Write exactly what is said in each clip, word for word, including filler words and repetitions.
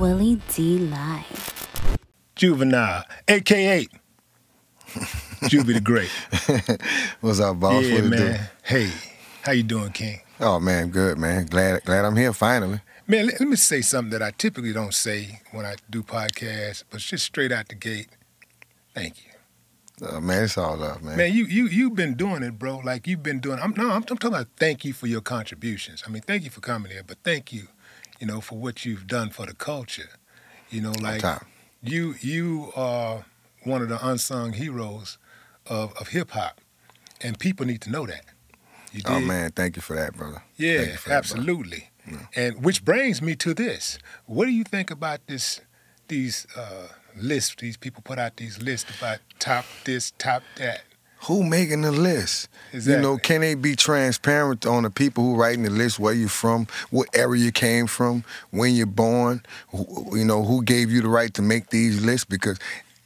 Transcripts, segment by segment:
Willie D Live. Juvenile, A K A Juvie the Great. What's up, boss? Yeah, what man. Hey, how you doing, King? Oh, man, good, man. Glad, glad I'm here finally. Man, let, let me say something that I typically don't say when I do podcasts, but just straight out the gate, thank you. Uh, man, it's all up, man. Man, you you you've been doing it, bro. Like you've been doing. I'm no, I'm, I'm talking about thank you for your contributions. I mean, thank you for coming here, but thank you, you know, for what you've done for the culture. You know, like you you are one of the unsung heroes of of hip hop, and people need to know that. You did. Oh man, thank you for that, brother. Yeah, absolutely. That, brother. Yeah. And which brings me to this: what do you think about this? These. Uh, Lists these people put out these lists about top this, top that. Who making the list? Exactly. You know, can they be transparent on the people who writing the list? Where you from? What area you came from? When you're born? Who, you know, who gave you the right to make these lists? Because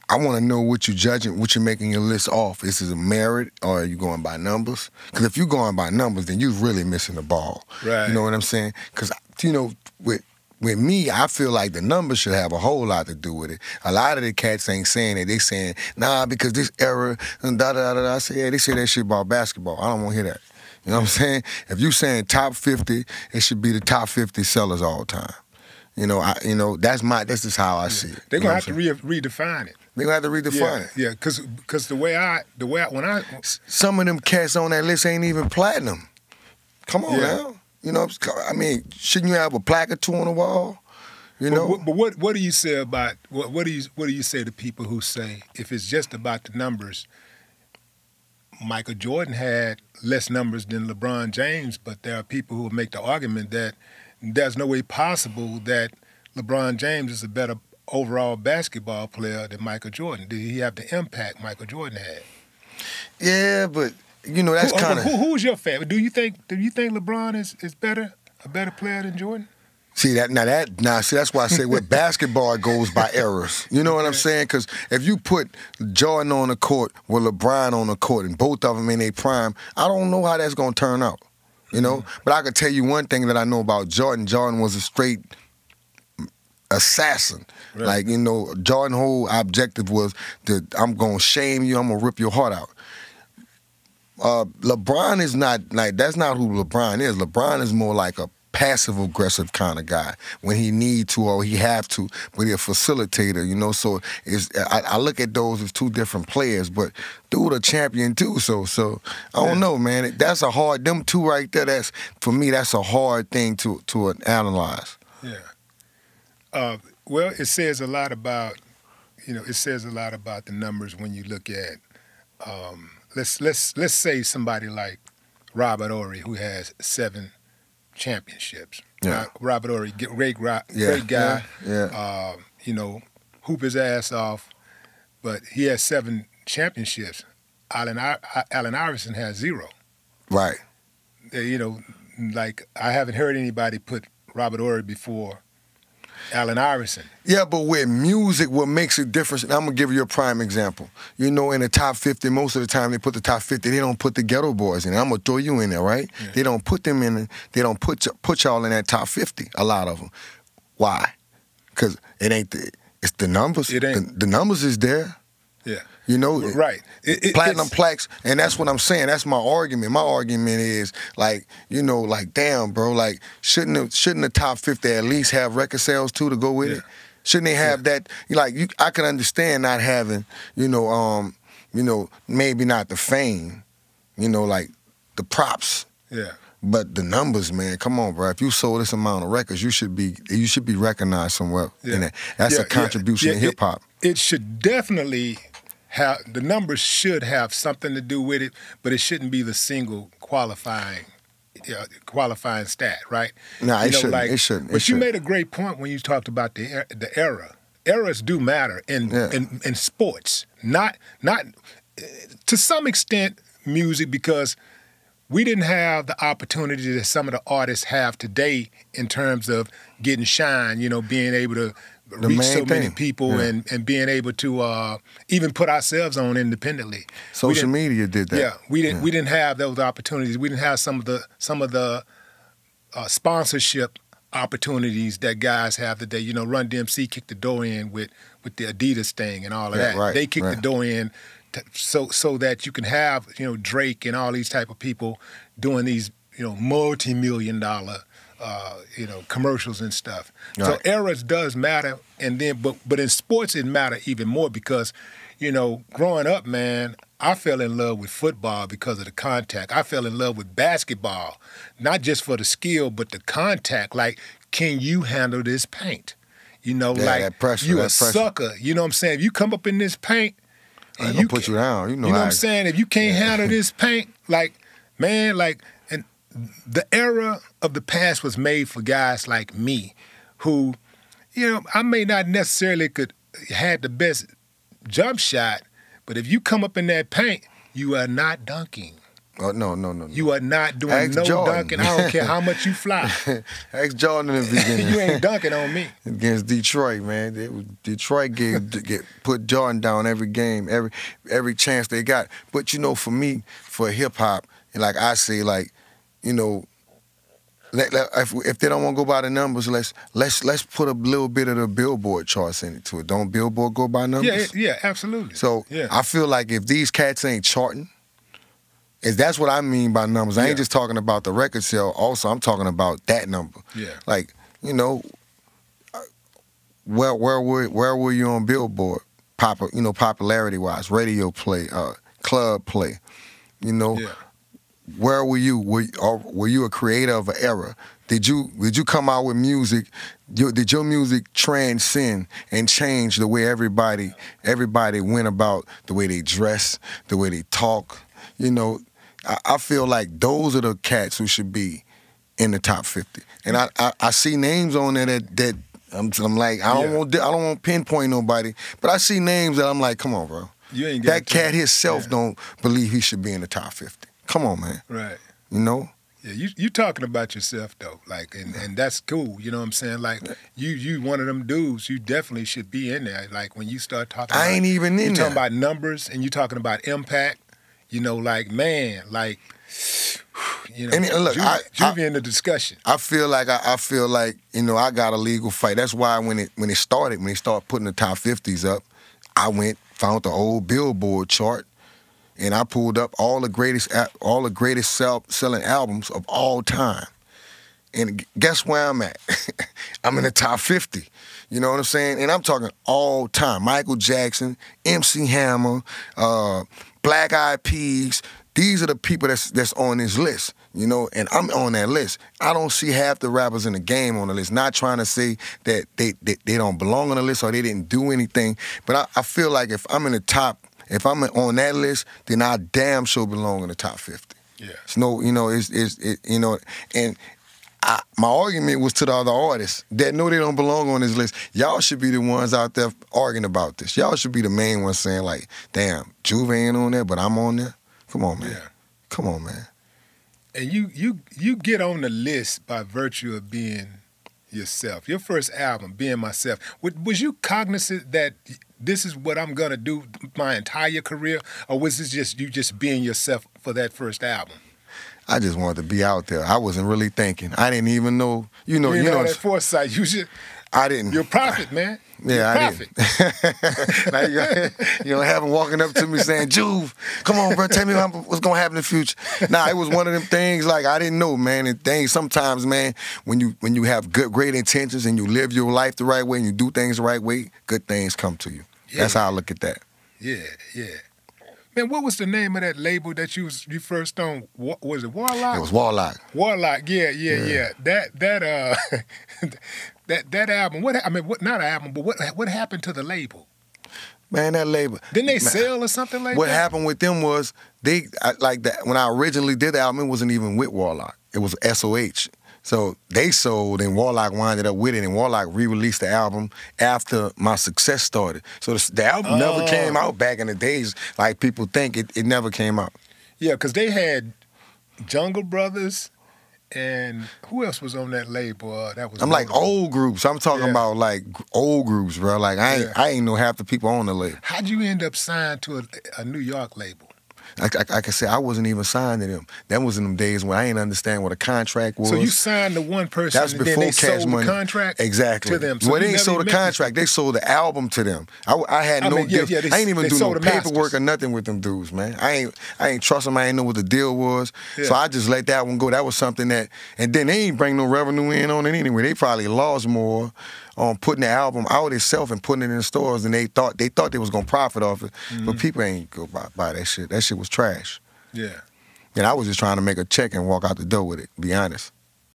I want to know what you're judging, what you're making your list off. Is it a merit or are you going by numbers? Because if you're going by numbers, then you're really missing the ball. Right. You know what I'm saying? Because you know with. With me, I feel like the numbers should have a whole lot to do with it. A lot of the cats ain't saying it. They saying, nah, because this era, and da da da da. I say, yeah, they say that shit about basketball. I don't want to hear that. You know what I'm saying? If you saying top fifty, it should be the top fifty sellers all the time. You know, I, you know, that's my, this is how I see it. They're gonna have to re redefine it. They're gonna have to redefine it. Yeah, because because the way I, the way I, when I, some of them cats on that list ain't even platinum. Come on now. You know, I mean, shouldn't you have a plaque or two on the wall? You know, but, but what what do you say about what what do you what do you say to people who say if it's just about the numbers? Michael Jordan had less numbers than LeBron James, but there are people who will make the argument that there's no way possible that LeBron James is a better overall basketball player than Michael Jordan. Did he have the impact Michael Jordan had? Yeah, but. You know, that's kind of... Who, who, who's your favorite? Do you think Do you think LeBron is, is better, a better player than Jordan? See, that now, that, now see, that's why I say with basketball, it goes by eras. You know what I'm saying? Because if you put Jordan on the court with LeBron on the court and both of them in their prime, I don't know how that's going to turn out, you know? Mm-hmm. But I can tell you one thing that I know about Jordan. Jordan was a straight... assassin. Really? Like, you know, Jordan's whole objective was that I'm going to shame you, I'm going to rip your heart out. Uh, LeBron is not, like, that's not who LeBron is. LeBron is more like a passive-aggressive kind of guy when he need to or he have to, but he's a facilitator, you know? So it's, I, I look at those as two different players, but dude a champion too, so so I don't yeah. know, man. That's a hard, them two right there, that's, for me, that's a hard thing to, to analyze. Yeah. Uh, well, it says a lot about, you know, it says a lot about the numbers when you look at, um, Let's let's let's say somebody like Robert Ory, who has seven championships. Yeah. Uh, Robert Ory, great, great yeah. guy. Yeah. Yeah. Uh, you know, hoop his ass off, but he has seven championships. Allen Allen Iverson has zero. Right. Uh, you know, like I haven't heard anybody put Robert Ory before Allen Iverson. Yeah, but with music, what makes a difference, and I'm going to give you a prime example. You know, in the top fifty, most of the time they put the top fifty, they don't put the Ghetto Boys in it. I'm going to throw you in there, right? Yeah. They don't put them in, they don't put, put y'all in that top fifty, a lot of them. Why? Because it ain't, the, it's the numbers. It ain't. The, the numbers is there. Yeah. You know? Right. It, it, platinum plaques, and that's what I'm saying. That's my argument. My argument is, like, you know, like, damn, bro, like, shouldn't the, shouldn't the top fifty at least have record sales, too, to go with yeah. it? Shouldn't they have yeah. that? Like, you, I can understand not having, you know, um, you know, maybe not the fame, you know, like, the props. Yeah. But the numbers, man, come on, bro. If you sold this amount of records, you should be you should be recognized somewhere. Yeah. In that. That's yeah, a contribution yeah, yeah, to hip-hop. It, it should definitely... How, the numbers should have something to do with it, but it shouldn't be the single qualifying uh, qualifying stat, right? No, it, know, shouldn't. Like, it shouldn't. It but shouldn't. You made a great point when you talked about the er the era. Eras do matter in, yeah. in in sports, not not to some extent music, because we didn't have the opportunity that some of the artists have today in terms of getting shine. You know, being able to. The reach so thing. Many people yeah. and, and being able to uh, even put ourselves on independently. Social media did that. Yeah, we didn't yeah. we didn't have those opportunities. We didn't have some of the some of the uh, sponsorship opportunities that guys have today. You know, Run D M C kicked the door in with, with the Adidas thing and all of yeah, that. Right, they kicked right. the door in to, so so that you can have, you know, Drake and all these type of people doing these, you know, multi-million dollar, uh, you know, commercials and stuff. Right. So eras does matter. And then, but, but in sports, it matter even more because, you know, growing up, man, I fell in love with football because of the contact. I fell in love with basketball, not just for the skill, but the contact. Like, can you handle this paint? You know, yeah, like, that pressure, you that a pressure. sucker. You know what I'm saying? If you come up in this paint, I ain't gonna put you down. You know, you know what I'm saying? If you can't yeah. handle this paint, like, man, like, and the era of the past was made for guys like me who, you know, I may not necessarily could had the best jump shot, but if you come up in that paint, you are not dunking. Oh, no, no, no, no. You are not doing Ask no Jordan. dunking. I don't care how much you fly. Ask Jordan in the beginning. You ain't dunking on me. Against Detroit, man. It, Detroit gave, get, put Jordan down every game, every every chance they got. But, you know, for me, for hip-hop, like I say, like, you know, let, let, if, if they don't want to go by the numbers, let's let's let's put a little bit of the Billboard charts in it to it. Don't Billboard go by numbers? Yeah, yeah, absolutely. So yeah. I feel like if these cats ain't charting, is that's what I mean by numbers. I yeah. ain't just talking about the record sale. Also, I'm talking about that number. Yeah, like you know, where where were where were you on Billboard? Pop, you know, popularity wise, radio play, uh, club play, you know. Yeah. Where were you? Were, or were you a creator of an era? Did you did you come out with music? Your, did your music transcend and change the way everybody everybody went about the way they dress, the way they talk? You know, I, I feel like those are the cats who should be in the top fifty. And I I, I see names on there that that I'm, I'm like I don't yeah. want I don't want to pinpoint nobody, but I see names that I'm like, come on, bro, you ain't that cat himself yeah. don't believe he should be in the top fifty. Come on, man. Right. You know? Yeah, you you talking about yourself though. Like and, and that's cool. You know what I'm saying? Like you you one of them dudes, you definitely should be in there. Like when you start talking I about, ain't even in there. You talking about numbers and you talking about impact, you know, like man, like you know, and look, Juvie, I, Juvie I, in the discussion. I feel like I, I feel like, you know, I got a legal fight. That's why when it when it started, when they started putting the top fifties up, I went, found the old Billboard chart. And I pulled up all the greatest, all the greatest sell, selling albums of all time. And guess where I'm at? I'm in the top fifty. You know what I'm saying? And I'm talking all time. Michael Jackson, M C Hammer, uh, Black Eyed Peas. These are the people that's that's on this list. You know, and I'm on that list. I don't see half the rappers in the game on the list. Not trying to say that they they, they don't belong on the list or they didn't do anything. But I, I feel like if I'm in the top. If I'm on that list, then I damn sure belong in the top fifty. Yeah. It's no, you know, it's, it's it, you know, and I, my argument was to the other artists that no, they don't belong on this list. Y'all should be the ones out there arguing about this. Y'all should be the main ones saying like, damn, Juve ain't on there, but I'm on there. Come on, man. Yeah. Come on, man. And you, you, you get on the list by virtue of being yourself. Your first album, Being Myself. Was you cognizant that this is what I'm going to do my entire career? Or was this just you just being yourself for that first album? I just wanted to be out there. I wasn't really thinking. I didn't even know. You know, you, you know, know that foresight. You should. I didn't. You're a prophet, man. Yeah, you're I didn't. You don't have him walking up to me saying, Juve, come on, bro, tell me what's going to happen in the future. Nah, it was one of them things, like, I didn't know, man. And things, sometimes, man, when you when you have good, great intentions and you live your life the right way and you do things the right way, good things come to you. Yeah. That's how I look at that. Yeah, yeah. Man, what was the name of that label that you was you first on? Was it Warlock? It was Warlock. Warlock, yeah, yeah, yeah. yeah. That, that, uh... That that album, what I mean, what not an album, but what what happened to the label? Man, that label. Didn't they sell or something like that? What happened with them was they I, like that when I originally did the album, it wasn't even with Warlock. It was S O H. So they sold and Warlock winded up with it, and Warlock re-released the album after my success started. So the, the album oh. never came out back in the days like people think. It it never came out. Yeah, because they had Jungle Brothers. And who else was on that label? Uh, that was I'm like old groups. I'm talking yeah. about like old groups, bro. Like I ain't, yeah. I ain't know half the people on the label. How'd you end up signed to a, a New York label? Like, like, like I said, I wasn't even signed to them. That was in them days when I didn't understand what a contract was. So you signed to one person, that's and before then they Cash sold Money. The contract exactly. to them. So well, they didn't sell the contract. Them. They sold the album to them. I, I had I no mean, yeah, yeah, they, I ain't even do no paperwork masters. or nothing with them dudes, man. I ain't I ain't trust them. I ain't know what the deal was. Yeah. So I just let that one go. That was something that, and then they ain't bring no revenue in on it anyway. They probably lost more on putting the album out itself and putting it in stores than they thought. They thought they was going to profit off it, mm-hmm. but people ain't go buy, buy that shit. That shit was trash. Yeah. And I was just trying to make a check and walk out the door with it, be honest.